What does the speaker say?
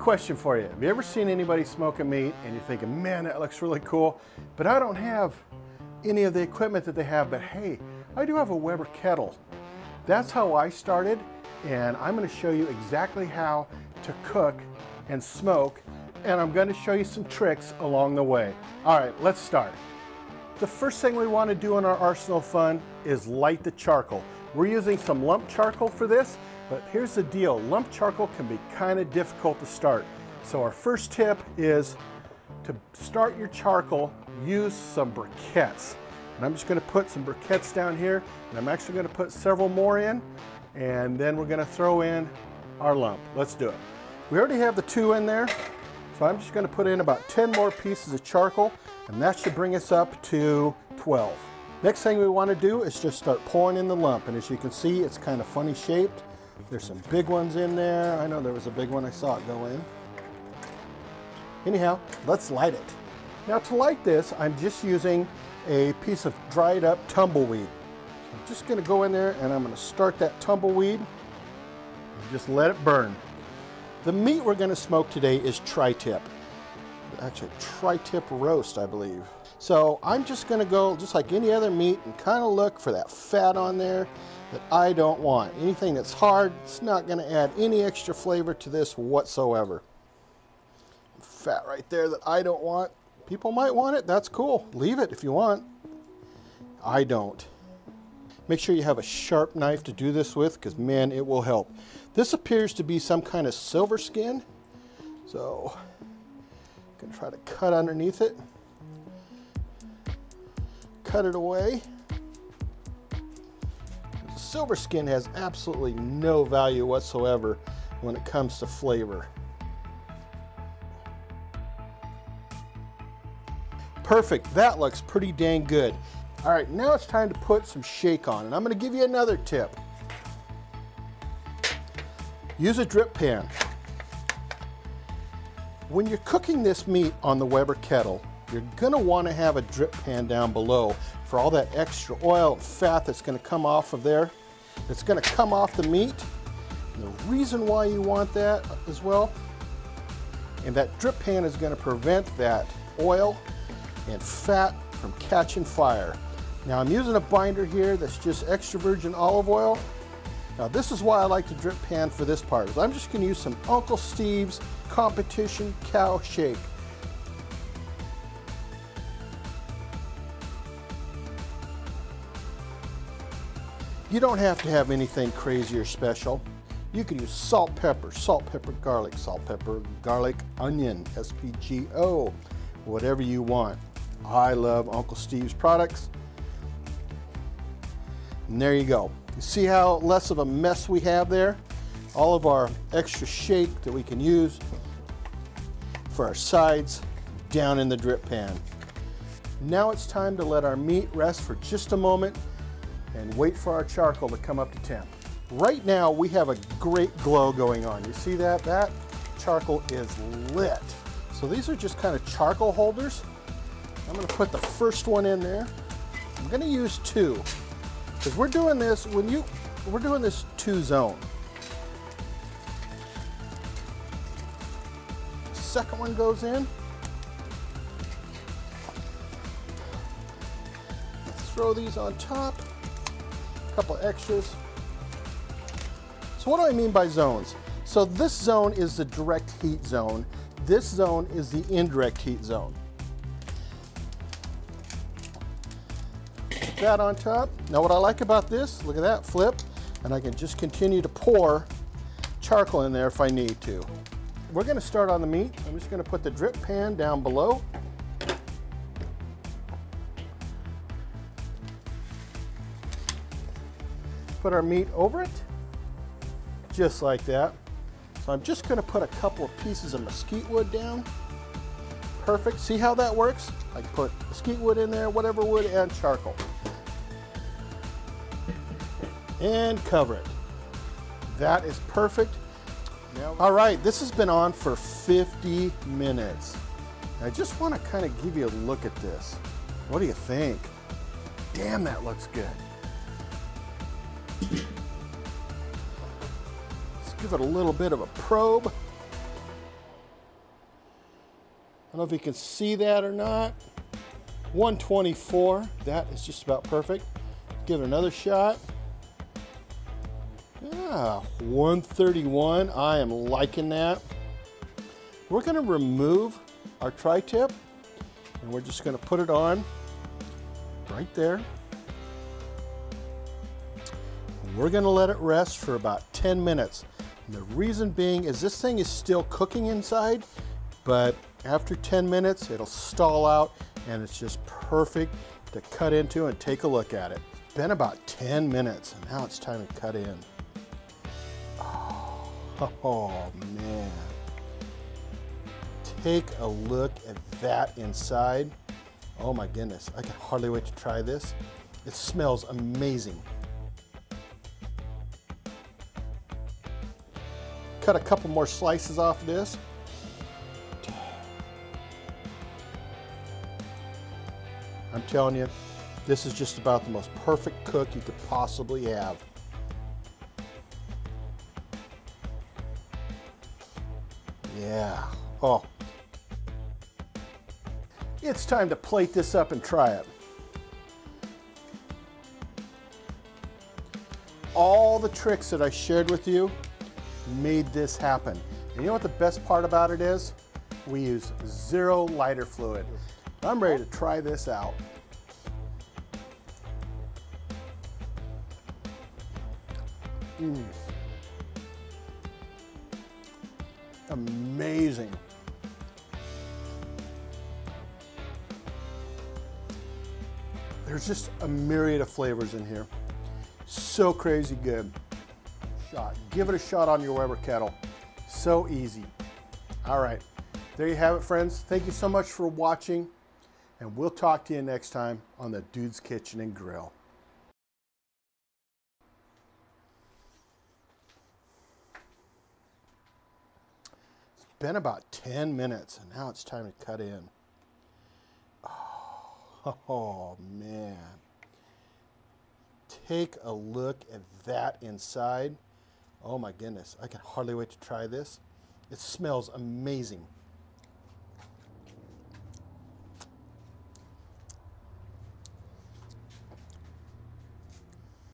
Question for you. Have you ever seen anybody smoking meat and you're thinking, man, that looks really cool, but I don't have any of the equipment that they have, but hey, I do have a Weber kettle. That's how I started, and I'm gonna show you exactly how to cook and smoke, and I'm gonna show you some tricks along the way. All right, let's start. The first thing we wanna do in our arsenal fun is light the charcoal. We're using some lump charcoal for this, but here's the deal. Lump charcoal can be kind of difficult to start. So our first tip is to start your charcoal, use some briquettes. And I'm just gonna put some briquettes down here, and I'm actually gonna put several more in, and then we're gonna throw in our lump. Let's do it. We already have the two in there, so I'm just gonna put in about 10 more pieces of charcoal, and that should bring us up to 12. Next thing we want to do is just start pouring in the lump, and as you can see, it's kind of funny shaped. There's some big ones in there. I know there was a big one, I saw it go in. Anyhow, let's light it. Now to light this, I'm just using a piece of dried up tumbleweed. I'm just going to go in there and I'm going to start that tumbleweed and just let it burn. The meat we're going to smoke today is tri-tip. Actually, tri-tip roast, I believe. So I'm just gonna go, just like any other meat, and kind of look for that fat on there that I don't want. Anything that's hard, it's not gonna add any extra flavor to this whatsoever. Fat right there that I don't want. People might want it, that's cool. Leave it if you want. I don't. Make sure you have a sharp knife to do this with, because man, it will help. This appears to be some kind of silver skin. So, I'm gonna try to cut underneath it. Cut it away. Silver skin has absolutely no value whatsoever when it comes to flavor. Perfect, that looks pretty dang good. All right, now it's time to put some shake on, and I'm gonna give you another tip. Use a drip pan. When you're cooking this meat on the Weber kettle, you're gonna wanna have a drip pan down below for all that extra oil and fat that's gonna come off of there. It's gonna come off the meat. And the reason why you want that as well, and that drip pan is gonna prevent that oil and fat from catching fire. Now I'm using a binder here that's just extra virgin olive oil. Now this is why I like to drip pan for this part, is I'm just gonna use some Uncle Steve's competition cow shake. You don't have to have anything crazy or special. You could use salt, pepper, garlic, onion, SPGO, whatever you want. I love Uncle Steve's products. And there you go. You see how less of a mess we have there? All of our extra shake that we can use for our sides down in the drip pan. Now it's time to let our meat rest for just a moment and wait for our charcoal to come up to temp. Right now, we have a great glow going on. You see that? That charcoal is lit. So these are just kind of charcoal holders. I'm gonna put the first one in there. I'm gonna use two, because we're doing this, we're doing this two zone. The second one goes in. Let's throw these on top. Couple extras. So what do I mean by zones? So this zone is the direct heat zone. This zone is the indirect heat zone. Put that on top. Now what I like about this, look at that flip, and I can just continue to pour charcoal in there if I need to. We're gonna start on the meat. I'm just gonna put the drip pan down below. Put our meat over it, just like that. So I'm just gonna put a couple of pieces of mesquite wood down. Perfect, see how that works? I put mesquite wood in there, whatever wood, and charcoal. And cover it. That is perfect. All right, this has been on for 50 minutes. I just wanna kinda give you a look at this. What do you think? Damn, that looks good. Let's give it a little bit of a probe. I don't know if you can see that or not. 124, that is just about perfect. Give it another shot. Yeah, 131, I am liking that. We're gonna remove our tri-tip and we're just gonna put it on right there. We're gonna let it rest for about 10 minutes. And the reason being is this thing is still cooking inside, but after 10 minutes, it'll stall out and it's just perfect to cut into and take a look at it. It's been about 10 minutes and now it's time to cut in. Oh man. Take a look at that inside. Oh my goodness, I can hardly wait to try this. It smells amazing. Cut a couple more slices off this. I'm telling you, this is just about the most perfect cook you could possibly have. Yeah, oh. It's time to plate this up and try it. All the tricks that I shared with you made this happen. And you know what the best part about it is? We use zero lighter fluid. I'm ready to try this out. Amazing. There's just a myriad of flavors in here. So crazy good. Shot. Give it a shot on your Weber Kettle. So easy. All right. There you have it, friends. Thank you so much for watching, and we'll talk to you next time on the Dude's Kitchen and Grill. It's been about 10 minutes, and now it's time to cut in. Oh man, take a look at that inside. Oh my goodness, I can hardly wait to try this. It smells amazing.